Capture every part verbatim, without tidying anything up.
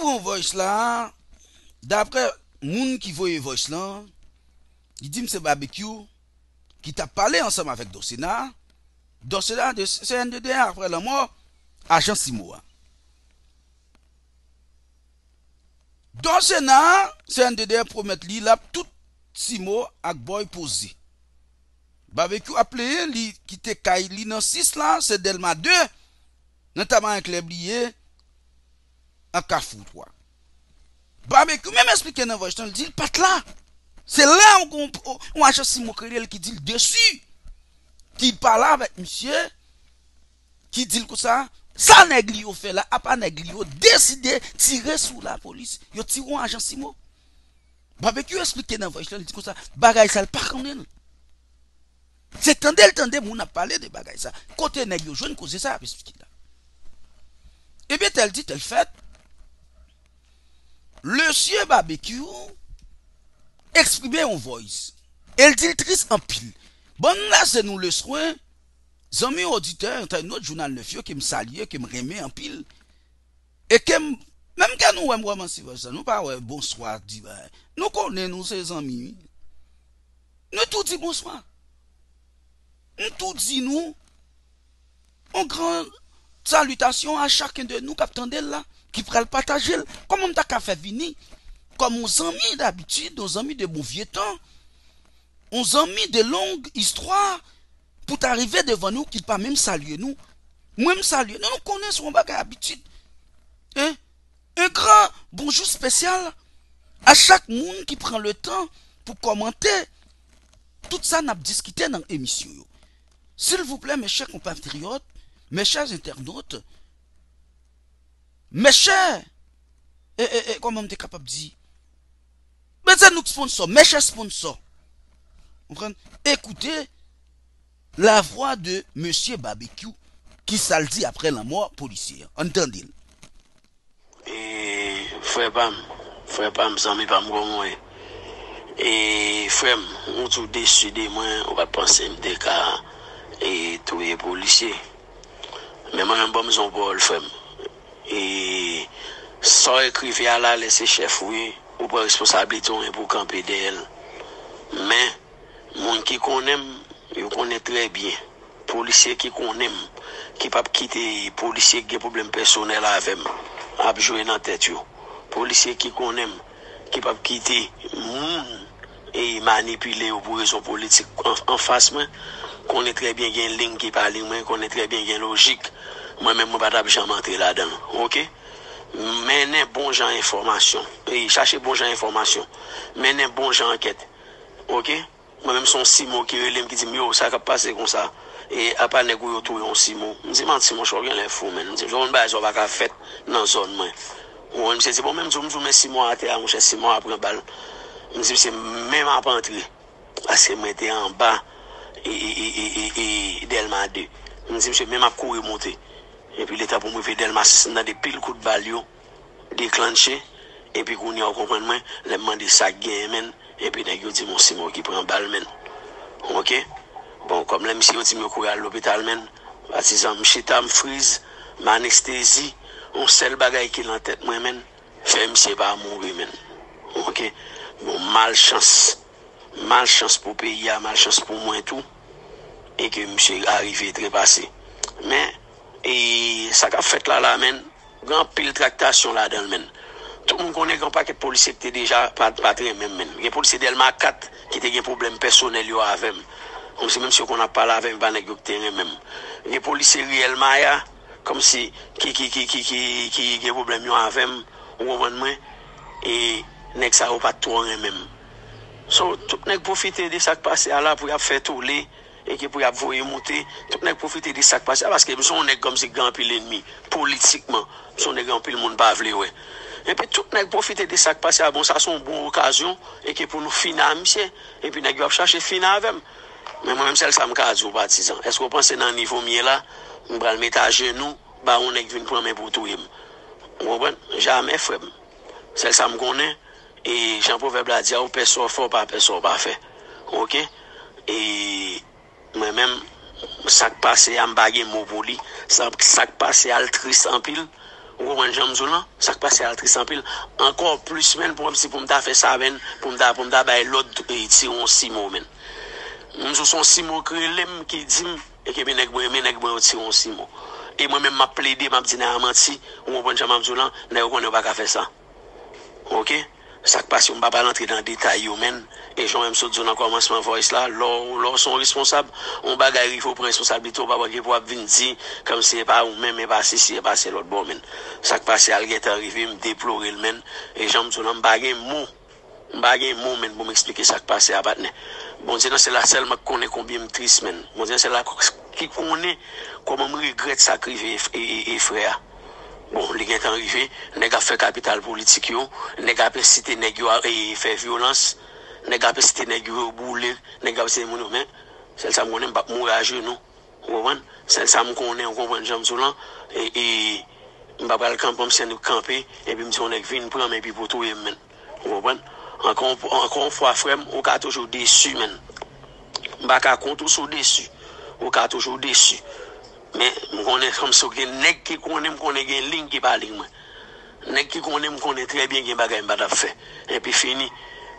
vous voyez là, d'après moun qui voyait voice là, il dit c'est barbecue qui t'a parlé ensemble avec Doscena. Doscena de C N D D après la mort agent C I M O. Doscena C N D D promet li la tout C I M O ak boy posé. Barbecue appelé li qui te kay li dans six là, c'est Delmas deux notamment avec les blier à Cafou trois. Barbecue même expliquer dans voice il dit pas là. C'est là où on a Simon Kriel qui dit le dessus, qui parle avec monsieur, qui dit comme ça, ça néglio fait là, à pas néglio, décider tirer sur la police, yo tiré un agent Simon. Barbecue expliqué dans voice, il dit comme ça, Bagayisa pas connaître. C'est tendez, tendez, on a parlé de Bagayisa. Côté néglio, je ne cause ça, expliqué là. Eh bien, elle dit, elle fait, le monsieur Barbecue exprimer en voice. Elle dit triste en pile. Bon là c'est nous le soin. Amis auditeurs, t'as un autre journal neuf qui me salue, qui me remet en pile et qui même quand nous on vraiment si ça nous pas ouais bonsoir dit nous connaissons nous ces amis. Nous tout dit bonsoir. Nous tout dit nous en grande salutation à chacun de nous qui attendait là, qui prend le partager. Comment on t'a qu'à faire venir comme nos amis d'habitude, nos amis de bon vieux temps, nos amis de longue histoire, pour t'arriver devant nous, qui pas même saluer nous, même saluer, nous nous connaissons pas d'habitude. Hein? Un grand bonjour spécial à chaque monde qui prend le temps pour commenter tout ça n'a discuté dans l'émission. S'il vous plaît, mes chers compatriotes, mes chers internautes, mes chers, et, et, et comment on est capable de dire? Mais c'est nous sponsors, mes chers sponsors. Écoutez la voix de monsieur Barbecue qui s'aldit après la mort policière. Entendez-le. Et frère Bam, frère Bam, Zami Bam, moi. Et frère, on tout décidé, moi, on va penser des cas et tous les policiers. Mais moi, un bon son bol, frère. Et sans écrire à la laisser chef, oui. Ou pas responsabilité pour camper d'elle. Mais, moun qui connaît, yo connaît très bien. Policier qui connaît, qui pas quitter, policier qui a des problèmes personnels avec, a joué dans la tête. Policier qui connaît, qui pas quitter, moun, et manipuler pour raison politique en face, connaît très bien une ligne qui parle, connaît très bien une logique. Moi-même, je ne vais pas jamais entrer là-dedans. Ok? Menez bon genre information. Et cherchez bon genre information. Menez bon genre enquête. Ok? Moi-même, son C I M O qui relève qui dit, yo, ça va passer comme ça. Et à part les gouillots, tout est C I M O. Je me dis, man, C I M O, je suis rien l'info, man. Je me dis, on va faire la fête dans la zone, man. On me dit, bon, même si je mets C I M O à terre, mon cher C I M O après un balle. Je me dis, c'est même après entrer. Parce que je mettais en bas et Delmas deux. Je me dis, c'est même à courir monter. Et puis l'État pour me faire Delmas six, dans des piles coups de balle, déclenché. Et puis qu'on y a compris, les gens de ça gagne, et puis ils disent, mon Simon qui prend balle, men. Ok? Bon, comme les messieurs disent, je suis à l'hôpital, men. Parce que je suis à me frise, m'anesthésie, on seul bagaille qui est en tête, moi, men. Fait, monsieur, pas mourir, men. Ok? Bon, malchance. Malchance pour le pays, malchance pour moi et tout. Et que monsieur arrivé trépassé. Mais, et ça qu'a fait là, là, men, grand pile tractation là-dedans, men. Tout le monde connaît grand paquet de policiers qui étaient déjà pas très même, men. Les policiers Delmas quatre qui étaient des problèmes personnels, yo avec. Comme si même si on a parlé avec un banègue, même. Les policiers réellement, comme si, qui, qui, qui, qui, qui, qui, des problèmes, yo avec, ou gouvernement, et, n'est-ce ça, ou pas tout, même. So, tout le monde profite de ça qui passe à là pour faire tout les, et qui pour avoir monter tout n'a profiter de ça parce que nous on est comme si grand pile l'ennemi politiquement on est grand pile monde pas vle ouais et puis tout n'a profiter de ça parce que bon ça sont bonne occasion et que pour nous finir monsieur et puis n'a va chercher finir avec mais moi même celle ça me casse au partisan est-ce que vous pensez dans niveau mieux là on va le mettre à genoux bah on est venu prendre main pour tout on comprend jamais frère celle ça me connaît et Jean Proverbe l'a dit au personne fort pas personne pas fait OK et moi-même, ça qui passe à Mbagé Moboli, ça qui passe à Altris en pile, on comprend jamais là ça passe à triste en pile encore plus semaine pour si pour me faire ça ben pour me pour me bailler l'autre tiron Simon men nous sont Simon Kriel qui dit et que menek bon menek bon tiron Simon et moi même m'a plaidé m'a dit n'a menti on comprend jamais là n'a on pas faire ça OK ça passe on va pas rentrer dans détail men et j'en même sur dans commencement voice là lors sont responsables on bagaille il faut prendre responsabilité pas parce que pour venir dire comme c'est pas ou même pas si c'est pas c'est l'autre bon men ça passe à est arrivé me déplorer le men et j'en me sur bagaille mot bagaille mot men pour m'expliquer ça passe à batne bon Dieu c'est la seule me connaît combien me triste men bon Dieu c'est là qui connaît comment me regrette ça arrivé et frère. Bon, les gens sont arrivés, les gens ont fait capital politique, les gens ont cité les gens et fait violence, les gens ont cité les gens au boulet, les gens ont cité les gens, mais c'est ça qu'on aime, pas mourir à genoux. C'est ça qu'on aime, on comprend jamais cela. Et on va pas le camper, c'est nous camper, et puis on est venu prendre, et puis pour tout, on comprend. Encore une fois, frère, on est toujours déçu, man. On va pas compter sur déçu, on est toujours déçu. Mais on connaît comme ça que nèg qui connaît connaît une ligne qui pas ligne nèg qui connaît connaît très bien que bagaille pas t'a fait et puis fini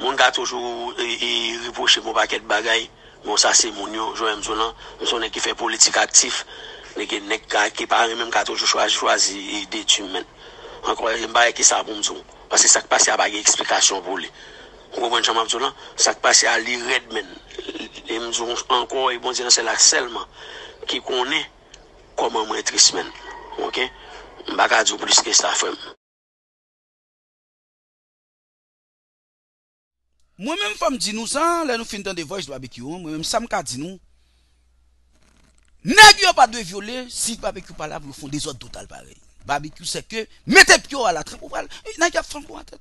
mon gars toujours et reprocher mon paquet de bagaille bon ça c'est mon yo j'aime solan son qui fait politique actif nèg qui pas même qui toujours choisi choisi des tumes encore j'aime pas qui ça pour me dire parce que ça passe à pas explication pour lui on comprend jamais solan ça passe à lui red men les me encore et bon Dieu c'est là seulement qui connaît comment moi triste men. OK? M'pa ka di plus que ça femme. Moi même femme di nous ça, là nous fin dans des voice barbecue, moi même ça m'ka di nous. Nèg yo pas de violer si barbecue pas là pour font des autres total pareil. Barbecue c'est que mettez pio à la trappe pour parler. Nèg y a femme pour tête.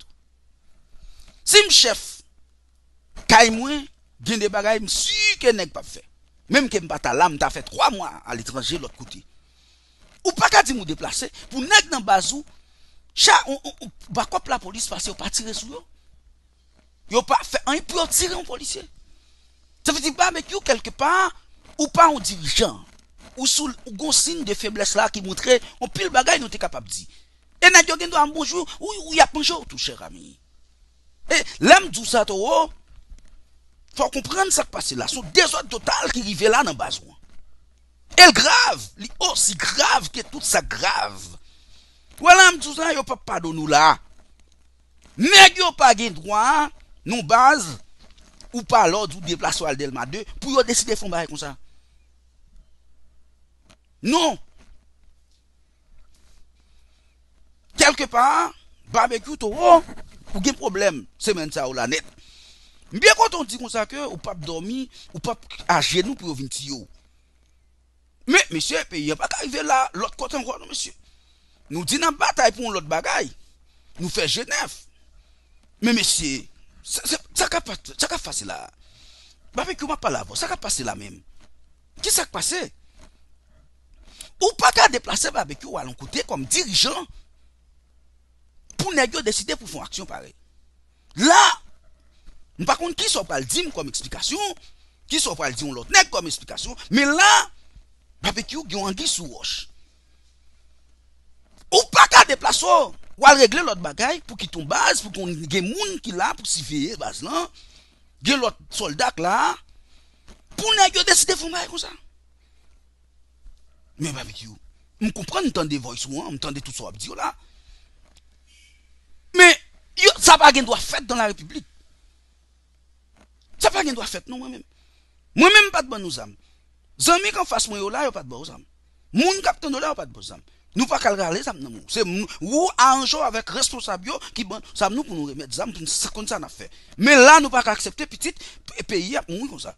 Si m chef kay moi, gen des bagages m sûr que nèg pas fait. Même que m'pa ta lame t'a fait trois mois à l'étranger l'autre côté. Ou pas qu'à dire nous déplacer pour nèg dans bazou. Cha on on bakop la police parce que pas tirer sur yo. Yo pas fait un pour tirer un policier. Ça veut dire pas mais que quelque part ou pas un dirigeant ou sous gon signe de faiblesse là qui montrait on pile bagaille nous t'es capable dire. Et nèg yo gen do un bonjour ou ou y a bonjour tout cher ami. Et l'homme dou ça to faut comprendre ça qui passe là. Son désordre total qui arrive là dans le basement. Elle grave. Elle est aussi grave que tout ça grave. Voilà, tout ça, il n'y a pas de pardon nous là. Mais il n'y a pas de droit, non base, ou pas l'ordre, ou déplacement à Delmas deux, pour décider de faire comme ça. Non. Quelque part, barbecue, tu as un problème. C'est même ça, ou la net. Bien quand on dit comme ça que ou pas dormir, ou pas à genoux pour venir tio. Mais monsieur, il n'y a pas qu'arriver là, l'autre côté encore non monsieur. Nous dit dans bataille pour l'autre bagaille. Nous fait Genève. Mais monsieur, ça ça ça ça passer là. Bah mais comment pas là, ça ça passer là même. Qui ça passer? Ou pas qu'à déplacer barbecue à l'un côté comme dirigeant pour négocier décider pour faire action pareil. Là par contre, qui soit pas le dire comme explication, qui soit pas le dire l'autre nèg comme explication, mais là, barbecue, il y a un guise sous roche. Ou pas qu'à déplacer, ou à régler l'autre bagaille pour qu'il tombe base, pour qu'on ait des gens qui là, pour s'y veiller base là, il y a l'autre soldat là, pour qu'on ait décidé de faire comme ça. Mais barbecue, je comprends, je entends des voix, je entends tout ça, je dis là. Mais ça va pas être fait dans la République. Ça pas qu'on doit faire non moi-même. Moi-même pas de bonne nous âme. Zami qu'on fasse moi là, yo pas de bonne âme. Moun capitaine de là pas de bonne âme. Nous pas qu'à regarder ça non. C'est ou arrangeons avec responsable qui bon ça nous pour nous remettre âme pour ça comme ça n'a fait. Mais là nous pas qu'à accepter petite pays a mourir comme ça.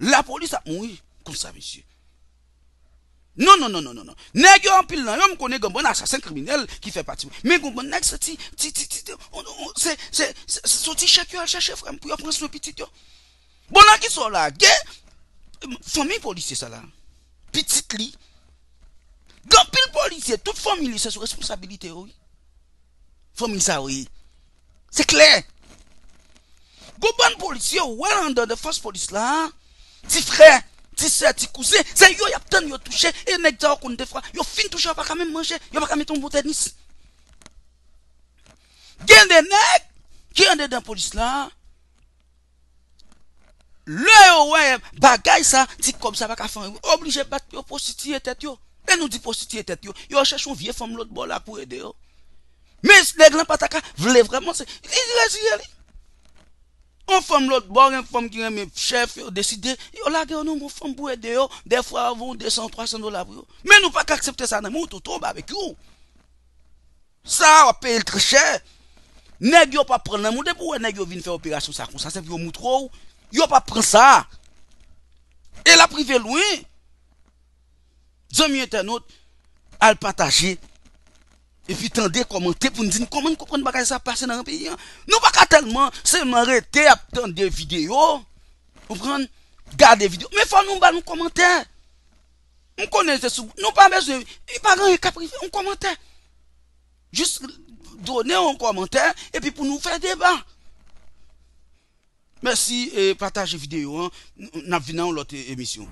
La police a mourir comme ça monsieur. Non non non non non non. Nèg yo en pile là, yo me connaît bon assassin criminel qui fait partie. Mais bon nèg c'est ti ti ti c'est c'est son ti chèque à chercher frère pour prendre son petit yo. Bon là qui sont là, famille policier ça là. Petite li. Grand pile policier, toute famille c'est sous responsabilité oui. Famille ça oui. C'est clair. Go bon policier well under the force police là. Ti frère ti sœur, ti cousin, c'est yo y a tant yo touché et nèg ta qu'on te fra, yo fin touché pas quand même manger, yo pas quand même ton bout tennis. Gen de nek, qui en dedans police là, le ouais, bagay ça, dit comme ça, va qu'à faire, obligé de battre, prostituer tête, yo. Et nous dit prostituer tête, yo. Yo cherche une vieille femme l'autre bord là pour aider, yo. Mais les grands pataka, voulez vraiment, c'est, on femme l'autre bord, une femme qui aime chef, yo, décider, yo, la gueule, non, mon femme pour aider, yo. Des fois, avant deux cents, trois cents dollars pour yo. Mais nous pas qu'accepter ça, non, nous, tout tombe avec vous. Ça, on paye très cher. Nèg yo pas prendre nan moun de pou nèg yo vinn faire opération ça comme ça c'est vieux moutro yo pas prendre ça et la privé loin zami internaute al partager et puis tendez commenter pour nous dire comment nous comprendre bagay ça passer dans le pays nous pas tellement seulement arrêter à tendre vidéo comprendre garder vidéo mais faut nous ba nous commentaire on connaît sous nous pas besoin il pas grand cap privé on commentaire juste donner un commentaire et puis pour nous faire débat. Merci et partagez vidéo. Nous venons à l'autre émission.